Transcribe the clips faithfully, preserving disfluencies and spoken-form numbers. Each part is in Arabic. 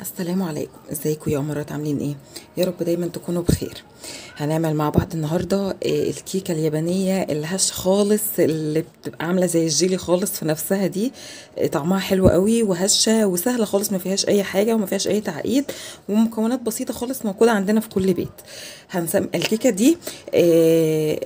السلام عليكم، ازيكم يا امارات؟ عاملين ايه؟ يا رب دايما تكونوا بخير. هنعمل مع بعض النهارده الكيكه اليابانيه الهش خالص، اللي بتبقى عامله زي الجيلي خالص في نفسها، دي طعمها حلو قوي وهشه وسهله خالص، ما فيهاش اي حاجه وما فيهاش اي تعقيد، ومكونات بسيطه خالص موجوده عندنا في كل بيت. هنسم الكيكه دي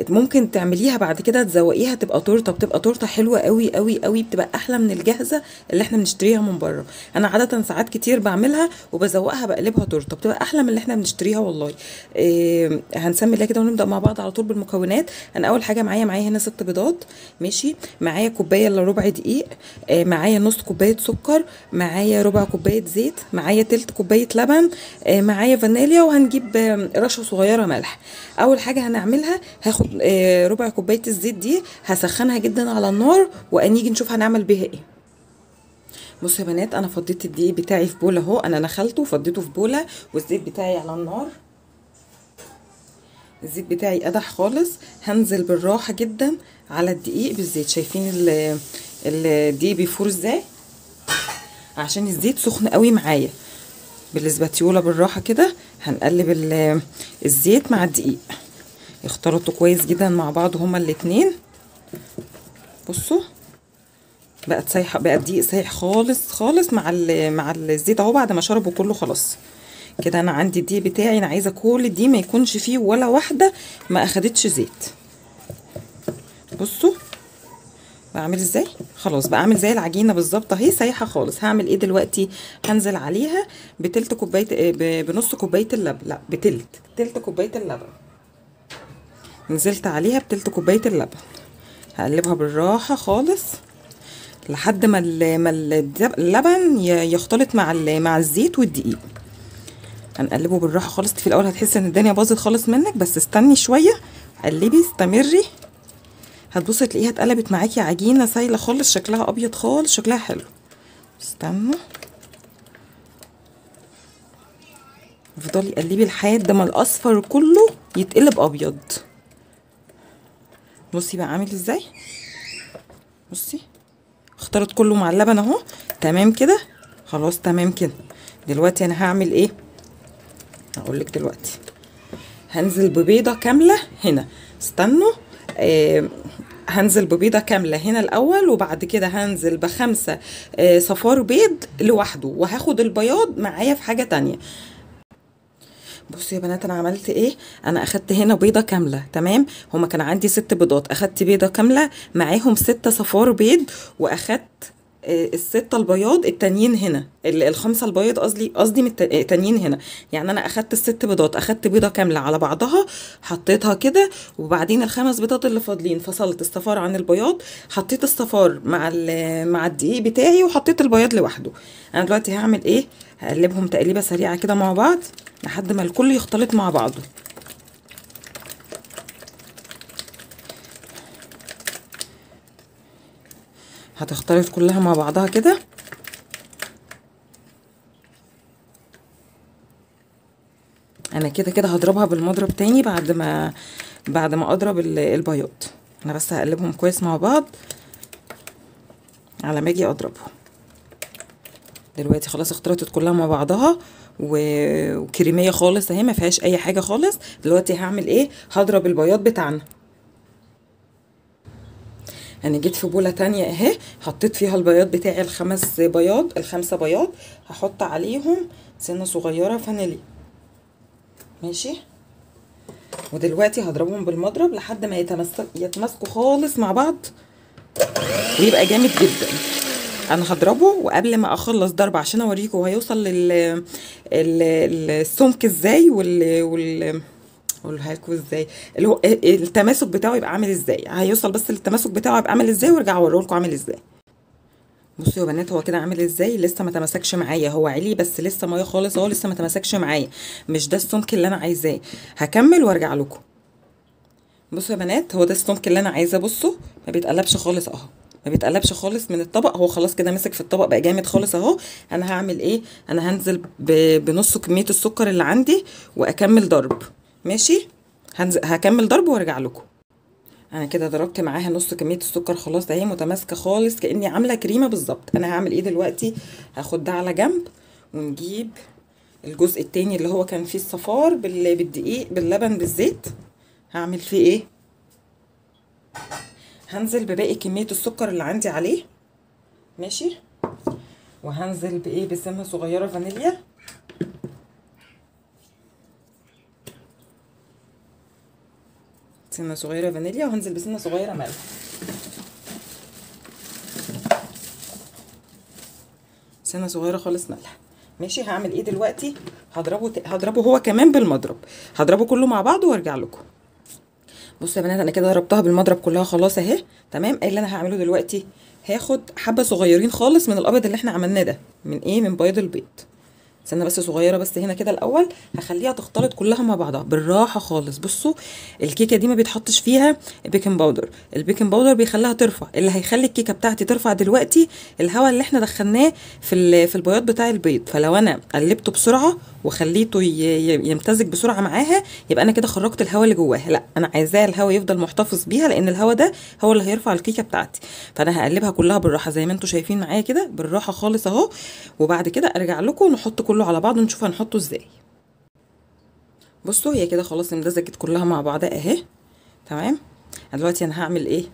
ممكن تعمليها بعد كده تزوقيها تبقى تورته، بتبقى تورته حلوه قوي قوي قوي، بتبقى احلى من الجاهزه اللي احنا بنشتريها من بره. انا عاده ساعات كتير بعملها وبزوقها بقلبها تورته، بتبقى احلى من اللي احنا بنشتريها والله. إيه هنسمي لها كده ونبدا مع بعض على طول بالمكونات. انا اول حاجه معايا معايا هنا ست بيضات، ماشي، معايا كوبايه الا ربع دقيق، إيه معايا نص كوبايه سكر، معايا ربع كوبايه زيت، معايا تلت كوبايه لبن، إيه معايا فانيليا، وهنجيب رشه صغيره ملح. اول حاجه هنعملها هاخد إيه ربع كوبايه الزيت دي، هسخنها جدا على النار وانيجي نشوف هنعمل بيها ايه. بصوا يا بنات، انا فضيت الدقيق بتاعي في بوله اهو، انا نخلته وفضيته في بوله، والزيت بتاعي على النار. الزيت بتاعي قدح خالص، هنزل بالراحه جدا على الدقيق بالزيت. شايفين الدقيق بيفور ازاي؟ عشان الزيت سخن قوي معايا. بالاسباتيوله بالراحه كده هنقلب الزيت مع الدقيق، يختلطوا كويس جدا مع بعض هما الاتنين. بصوا بقت سايحه، بقى الدقيق سايح خالص خالص مع مع الزيت اهو، بعد ما شربه كله خلاص كده. انا عندي الدقيق بتاعي، انا عايزه كل الدقيق ما يكونش فيه ولا واحده ما اخدتش زيت. بصوا بعمل ازاي، خلاص بقى عامل زي العجينه بالظبط اهي، سايحه خالص. هعمل ايه دلوقتي؟ هنزل عليها بتلت كوبايه، بنص كوبايه اللبن، لا بتلت تلت كوبايه اللبن، نزلت عليها بتلت كوبايه اللبن. هقلبها بالراحه خالص لحد ما اللبن يختلط مع مع الزيت والدقيق. هنقلبه بالراحه خالص. في الاول هتحسي ان الدنيا باظت خالص منك، بس استني شويه، قلبي استمري، هتبصي تلاقيها اتقلبت معاكي عجينه سايله خالص، شكلها ابيض خالص، شكلها حلو. استنوا، افضلي قلبي لحد ما الاصفر كله يتقلب ابيض. بصي بقى عامل ازاي، بصي اختلط كله مع اللبن اهو، تمام كده، خلاص تمام كده. دلوقتي انا هعمل ايه؟ هقول لك دلوقتي. هنزل ببيضه كامله هنا، استنوا، آه هنزل ببيضه كامله هنا الاول، وبعد كده هنزل بخمسه آه صفار بيض لوحده، وهاخد البياض معايا في حاجه تانيه. بصوا يا بنات انا عملت ايه، انا اخدت هنا بيضه كامله، تمام، هما كان عندي ست بيضات، اخدت بيضه كامله معاهم ستة صفار بيض، واخدت الستة البياض التانيين هنا، الخمسه البياض قصدي قصدي من التانيين هنا. يعني انا اخدت الست بيضات، اخدت بيضه كامله على بعضها حطيتها كده، وبعدين الخمس بيضات اللي فاضلين فصلت الصفار عن البياض، حطيت الصفار مع مع الدقيق بتاعي، وحطيت البياض لوحده. انا دلوقتي هعمل ايه؟ هقلبهم تقليبه سريعه كده مع بعض لحد ما الكل يختلط مع بعضه. هتختلط كلها مع بعضها كده. انا كده كده هضربها بالمضرب تاني بعد ما بعد ما اضرب البياض. انا بس هقلبهم كويس مع بعض على ما اجي اضربهم. دلوقتي خلاص اختلطت كلها مع بعضها وكريميه خالص اهي، ما فيهاش اي حاجه خالص. دلوقتي هعمل ايه؟ هضرب البياض بتاعنا. انا جيت في بوله تانية اهي، حطيت فيها البياض بتاعي، الخمس بياض الخمسه بياض، هحط عليهم سنه صغيره فانيليا، ماشي، ودلوقتي هضربهم بالمضرب لحد ما يتمسك يتماسكوا خالص مع بعض ويبقى جامد جدا. انا هضربه، وقبل ما اخلص ضرب عشان اوريكم هيوصل لل السمك ازاي، وال وال اقولها لكم ازاي، اللي هو التماسك بتاعه يبقى عامل ازاي، هيوصل بس للتماسك بتاعه يبقى عامل ازاي، وارجع اوريلكم عامل ازاي. بصوا يا بنات هو كده عامل ازاي، لسه ما تمسكش معايا، هو عليه بس لسه ميه خالص اهو، لسه ما تمسكش معايا، مش ده السمك اللي انا عايزاه. هكمل وارجع لكم. بصوا يا بنات هو ده السمك اللي انا عايزاه، بصوا ما بيتقلبش خالص اهو، ما بيتقلبش خالص من الطبق، هو خلاص كده ماسك في الطبق بقى جامد خالص اهو. انا هعمل ايه؟ انا هنزل بنص كميه السكر اللي عندي واكمل ضرب، ماشي، هنزل هكمل ضرب وارجع لكم. انا كده ضربت معاها نص كميه السكر خلاص اهي، متماسكه خالص كاني عامله كريمه بالظبط. انا هعمل ايه دلوقتي؟ هاخد ده على جنب ونجيب الجزء التاني اللي هو كان فيه الصفار بالدقيق باللبن بالزيت. هعمل فيه ايه؟ هنزل بباقي كمية السكر اللي عندي عليه، ماشي، وهنزل بايه، بسمة صغيرة فانيليا، سمة صغيرة فانيليا، وهنزل بسمة صغيرة ملح. سمة صغيرة خالص ملح. ماشي، هعمل ايه دلوقتي؟ هضربه هضربه هو كمان بالمضرب، هضربه كله مع بعضه وارجع لكم. بصوا يا بنات، انا كده ضربتها بالمضرب كلها خلاص اهي، تمام. ايه اللي انا هعمله دلوقتي؟ هاخد حبه صغيرين خالص من الابيض اللي احنا عملناه ده، من ايه، من بيض البيض. استنى بس صغيره بس هنا كده الاول، هخليها تختلط كلها مع بعضها بالراحه خالص. بصوا الكيكه دي ما بيتحطش فيها بيكنج باودر، البيكنج باودر بيخليها ترفع. اللي هيخلي الكيكه بتاعتي ترفع دلوقتي الهواء اللي احنا دخلناه في في البياض بتاع البيض. فلو انا قلبته بسرعه وخليته يمتزج بسرعه معاها، يبقى انا كده خرجت الهواء اللي جواها. لا، انا عايزاه الهواء يفضل محتفظ بيها، لان الهواء ده هو اللي هيرفع الكيكه بتاعتي. فانا هقلبها كلها بالراحه زي ما انتم شايفين معايا كده، بالراحه خالص اهو. وبعد كده ارجع لكم نحط كله على بعض ونشوف هنحطه ازاي. بصوا هي كده خلاص امتزجت كلها مع بعضها اهي، تمام. دلوقتي انا هعمل ايه؟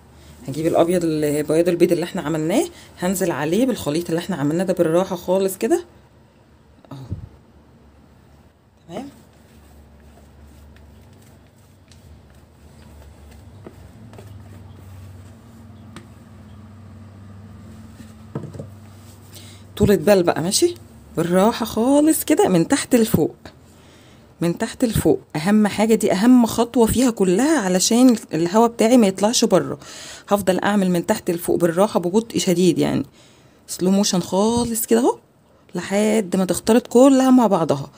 هجيب الابيض البياض البيض اللي احنا عملناه، هنزل عليه بالخليط اللي احنا عملناه ده بالراحه خالص كده اهو، تمام. طولة بال بقى، ماشي، بالراحه خالص كده من تحت لفوق، من تحت لفوق. اهم حاجه دي، اهم خطوه فيها كلها، علشان الهواء بتاعي ما يطلعش بره. هفضل اعمل من تحت لفوق بالراحه ببطء شديد، يعني سلو موشن خالص كده اهو، لحد ما تختلط كلها مع بعضها.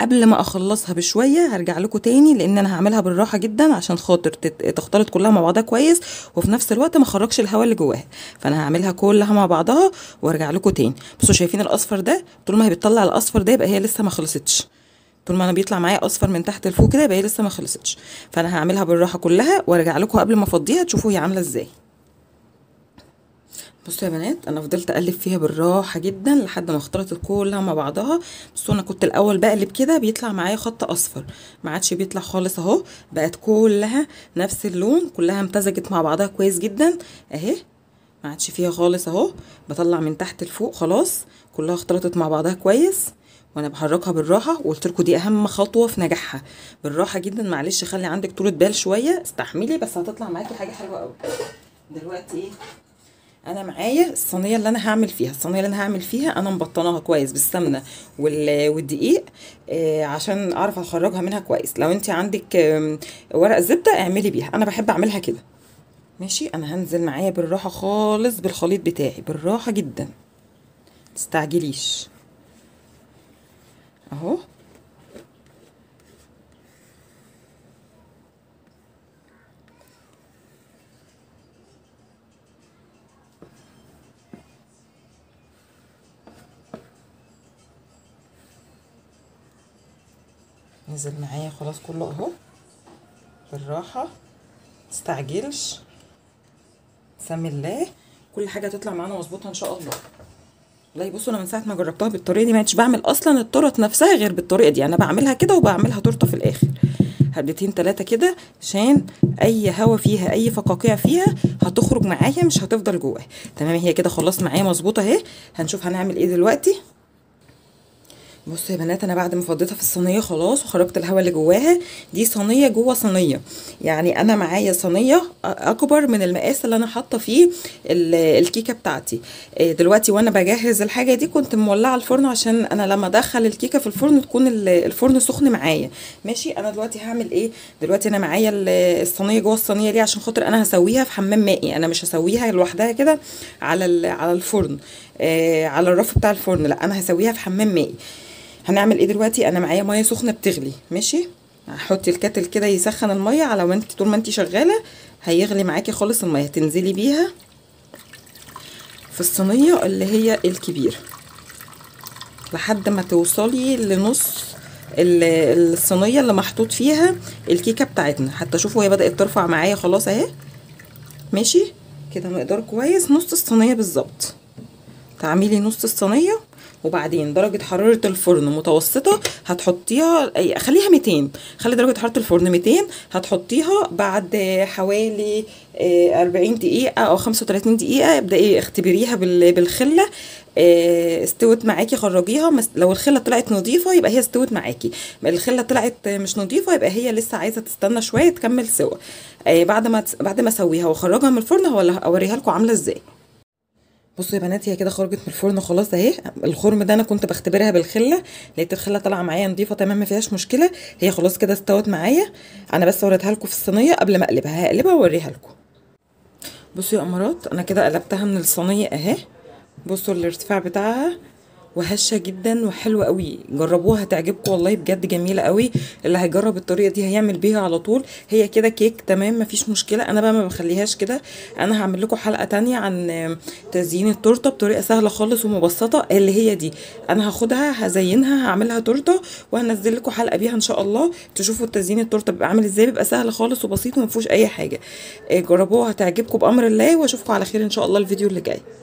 قبل ما اخلصها بشويه هرجع لكم تاني، لان انا هعملها بالراحه جدا عشان خاطر تختلط كلها مع بعضها كويس، وفي نفس الوقت ما اخرجش الهواء اللي جواها. فانا هعملها كلها مع بعضها وارجع لكم تاني. بصوا شايفين الاصفر ده؟ طول ما هي بتطلع الاصفر ده يبقى هي لسه ما خلصتش. طول ما انا بيطلع معايا اصفر من تحت لفوق كده يبقى هي لسه ما خلصتش. فانا هعملها بالراحه كلها وارجع لكم قبل ما افضيها تشوفوا هي عامله ازاي. بصوا يا بنات، انا فضلت اقلب فيها بالراحه جدا لحد ما اختلطت كلها مع بعضها. بصوا انا كنت الاول بقلب كده بيطلع معايا خط اصفر، ما عادش بيطلع خالص اهو، بقت كلها نفس اللون، كلها امتزجت مع بعضها كويس جدا اهي، ما عادش فيها خالص اهو. بطلع من تحت لفوق خلاص، كلها اختلطت مع بعضها كويس، وانا بحركها بالراحه. وقلت لكم دي اهم خطوه في نجاحها، بالراحه جدا. معلش خلي عندك طولة بال شويه، استحملي بس، هتطلع معاكي حاجه حلوه قوي. دلوقتي ايه، انا معايا الصينيه اللي انا هعمل فيها، الصينيه اللي انا هعمل فيها انا مبطناها كويس بالسمنه والدقيق آه عشان اعرف اخرجها منها كويس. لو انت عندك آه ورق زبده اعملي بيها، انا بحب اعملها كده، ماشي. انا هنزل معايا بالراحه خالص بالخليط بتاعي، بالراحه جدا، متستعجليش اهو. نزل معايا خلاص كله اهو بالراحه، متستعجلش، بسم الله. كل حاجه هتطلع معانا مظبوطه ان شاء الله. والله بصوا انا من ساعه ما جربتها بالطريقه دي ما كنتش بعمل اصلا التورت نفسها غير بالطريقه دي. انا بعملها كده وبعملها تورته في الاخر، هديتين ثلاثه كده عشان اي هوا فيها، اي فقاقيع فيها هتخرج معايا، مش هتفضل جواها، تمام. هي كده خلاص معايا مظبوطه اهي. هنشوف هنعمل ايه دلوقتي. بصوا يا بنات، انا بعد ما فضيتها في الصينيه خلاص وخرجت الهواء اللي جواها، دي صينيه جوه صينيه، يعني انا معايا صينيه اكبر من المقاس اللي انا حاطه فيه الكيكه بتاعتي. دلوقتي وانا بجهز الحاجه دي كنت مولعه الفرن، عشان انا لما ادخل الكيكه في الفرن تكون الفرن سخن معايا، ماشي. انا دلوقتي هعمل ايه؟ دلوقتي انا معايا الصينيه جوه الصينيه دي عشان خاطر انا هسويها في حمام مائي، انا مش هسويها لوحدها كده على على الفرن، على الرف بتاع الفرن، لا، انا هسويها في حمام مائي. هنعمل ايه دلوقتي؟ انا معايا ميه سخنه بتغلي، ماشي. هحطي الكاتل كده يسخن الميه، على ما انت طول ما انت شغاله هيغلي معاكي خالص الميه، تنزلي بيها في الصينيه اللي هي الكبيره لحد ما توصلي لنص الصينيه اللي محطوط فيها الكيكه بتاعتنا. حتى شوفوا هي بدات ترفع معايا خلاص اهي، ماشي كده، مقدار كويس، نص الصينيه بالظبط. تعملي نص الصينيه وبعدين درجه حراره الفرن متوسطه هتحطيها، خليها مئتين، خلي درجه حراره الفرن مئتين، هتحطيها بعد حوالي أربعين دقيقه او خمسة وثلاثين دقيقه. ابداي اختبريها بالخله، استوت معاكي خرجيها. لو الخله طلعت نظيفه يبقى هي استوت معاكي، الخله طلعت مش نظيفه يبقى هي لسه عايزه تستنى شويه تكمل سوا. بعد ما بعد ما اسويها واخرجها من الفرن هوريها لكم عامله ازاي. بصوا يا بنات، هي كده خرجت من الفرن خلاص اهي. الخرم ده انا كنت بختبرها بالخله، لقيت الخله طالعه معايا نظيفه تمام ما فيهاش مشكله، هي خلاص كده استوت معايا. انا بس وريتها لكم في الصينيه قبل ما اقلبها، هقلبها واوريها لكم. بصوا يا امارات، انا كده قلبتها من الصينيه اهي. بصوا الارتفاع بتاعها، وهشه جدا وحلوه قوي. جربوها هتعجبكم والله، بجد جميله قوي. اللي هيجرب الطريقه دي هيعمل بيها على طول. هي كده كيك تمام مفيش مشكله. انا بقى ما بخليهاش كده، انا هعمل لكم حلقه تانية عن تزيين التورته بطريقه سهله خالص ومبسطه اللي هي دي. انا هاخدها هزينها هعملها تورته وهنزل لكم حلقه بيها ان شاء الله، تشوفوا تزيين التورته بيبقى عامل ازاي. بيبقى سهل خالص وبسيط ومفيهوش اي حاجه. جربوها هتعجبكم بامر الله، واشوفكم على خير ان شاء الله الفيديو اللي جاي.